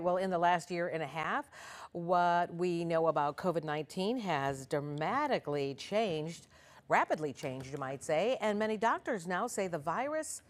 Well, in the last year and a half, what we know about COVID-19 has dramatically changed, rapidly changed, you might say, and many doctors now say the virus,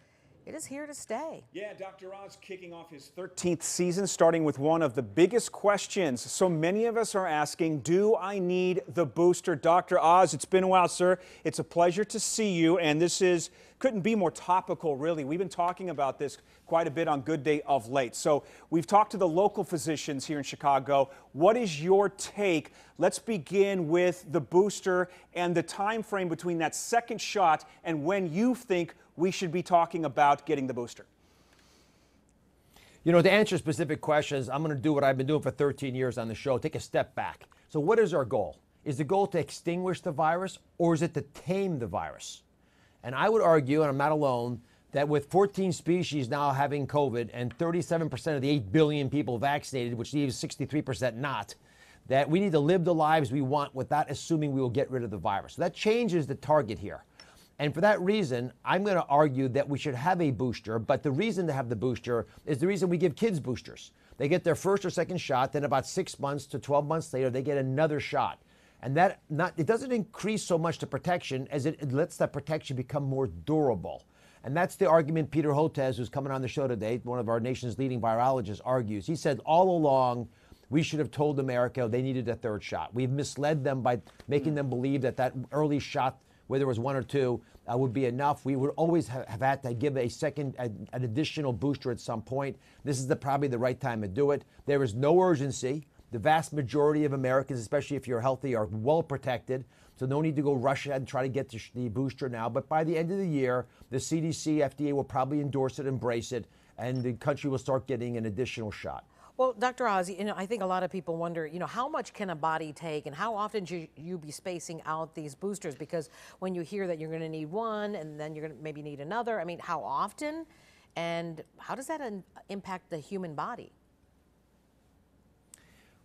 it is here to stay. Yeah, Dr. Oz kicking off his 13th season, starting with one of the biggest questions so many of us are asking: do I need the booster? Dr. Oz, it's been a while, sir. It's a pleasure to see you, and this is couldn't be more topical, really. We've been talking about this quite a bit on Good Day of late. So we've talked to the local physicians here in Chicago. What is your take? Let's begin with the booster and the time frame between that second shot and when you think we should be talking about getting the booster. You know, to answer specific questions, I'm going to do what I've been doing for 13 years on the show, take a step back. So what is our goal? Is the goal to extinguish the virus, or is it to tame the virus? And I would argue, and I'm not alone, that with 14 species now having COVID and 37% of the 8 billion people vaccinated, which leaves 63% not, that we need to live the lives we want without assuming we will get rid of the virus. So that changes the target here. And for that reason, I'm going to argue that we should have a booster, but the reason to have the booster is the reason we give kids boosters. They get their first or second shot, then about 6 months to 12 months later, they get another shot. And that it doesn't increase so much the protection as it lets that protection become more durable. And that's the argument Peter Hotez, who's coming on the show today, one of our nation's leading virologists, argues. He said all along, we should have told America they needed a third shot. We've misled them by making them believe that that early shot, whether it was one or two, would be enough. We would always have had to give a second, an additional booster at some point. This is probably the right time to do it. There is no urgency. The vast majority of Americans, especially if you're healthy, are well protected, so no need to go rush ahead and try to get the booster now. But by the end of the year, the CDC, FDA will probably endorse it, embrace it, and the country will start getting an additional shot. Well, Dr. Oz, you know, I think a lot of people wonder, you know, how much can a body take and how often should you be spacing out these boosters? Because when you hear that you're going to need one and then you're going to maybe need another, I mean, how often and how does that impact the human body?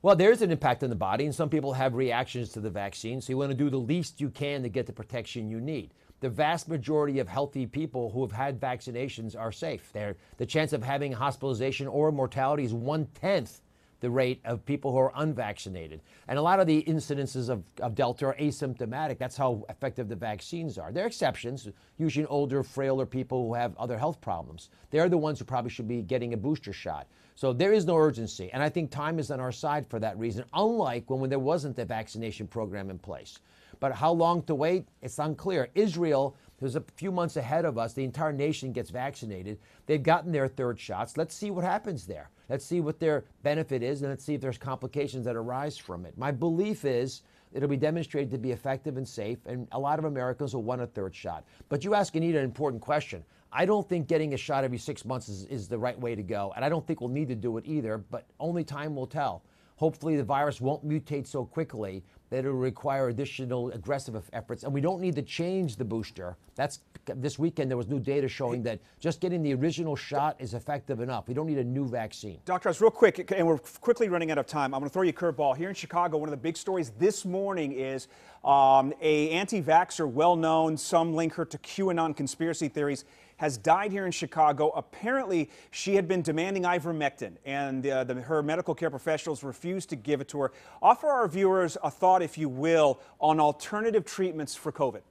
Well, there is an impact on the body, and some people have reactions to the vaccine, so you want to do the least you can to get the protection you need. The vast majority of healthy people who have had vaccinations are safe. The chance of having hospitalization or mortality is 1/10 the rate of people who are unvaccinated. And a lot of the incidences of Delta are asymptomatic. That's how effective the vaccines are. There are exceptions, usually older, frailer people who have other health problems. They're the ones who probably should be getting a booster shot. So there is no urgency, and I think time is on our side for that reason, unlike when there wasn't the vaccination program in place. But how long to wait? It's unclear. Israel, who's a few months ahead of us, the entire nation gets vaccinated. They've gotten their third shots. Let's see what happens there. Let's see what their benefit is, and let's see if there's complications that arise from it. My belief is it'll be demonstrated to be effective and safe, and a lot of Americans will want a third shot. But you ask Anita an important question. I don't think getting a shot every 6 months is the right way to go, and I don't think we'll need to do it either, but only time will tell. Hopefully the virus won't mutate so quickly that it'll require additional aggressive efforts, and we don't need to change the booster. That's this weekend there was new data showing that just getting the original shot is effective enough. We don't need a new vaccine. Dr. Oz, real quick, and we're quickly running out of time, I'm going to throw you a curveball. Here in Chicago, one of the big stories this morning is a anti-vaxxer, well-known, some link her to QAnon conspiracy theories, has died here in Chicago. Apparently, she had been demanding ivermectin, and her medical care professionals refused to give it to her. Offer our viewers a thought, if you will, on alternative treatments for COVID.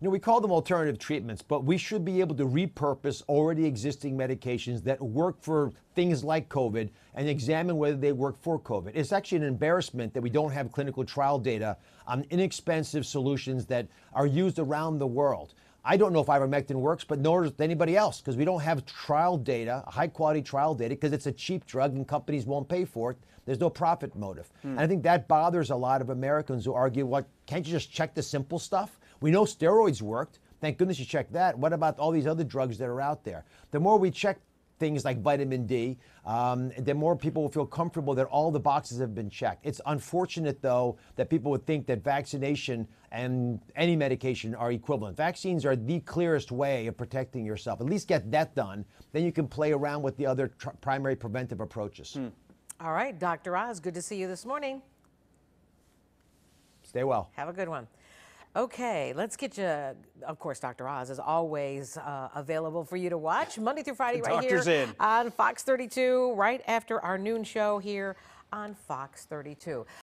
You know, we call them alternative treatments, but we should be able to repurpose already existing medications that work for things like COVID and examine whether they work for COVID. It's actually an embarrassment that we don't have clinical trial data on inexpensive solutions that are used around the world. I don't know if ivermectin works, but nor does anybody else, because we don't have trial data, high-quality trial data, because it's a cheap drug and companies won't pay for it. There's no profit motive. And I think that bothers a lot of Americans who argue, well, can't you just check the simple stuff? We know steroids worked. Thank goodness you checked that. What about all these other drugs that are out there? The more we check things like vitamin D, the more people will feel comfortable that all the boxes have been checked. It's unfortunate, though, that people would think that vaccination and any medication are equivalent. Vaccines are the clearest way of protecting yourself. At least get that done. Then you can play around with the other primary preventive approaches. All right, Dr. Oz, good to see you this morning. Stay well. Have a good one. Okay, let's get you, of course, Dr. Oz is always available for you to watch Monday through Friday right here on Fox 32, right after our noon show here on Fox 32.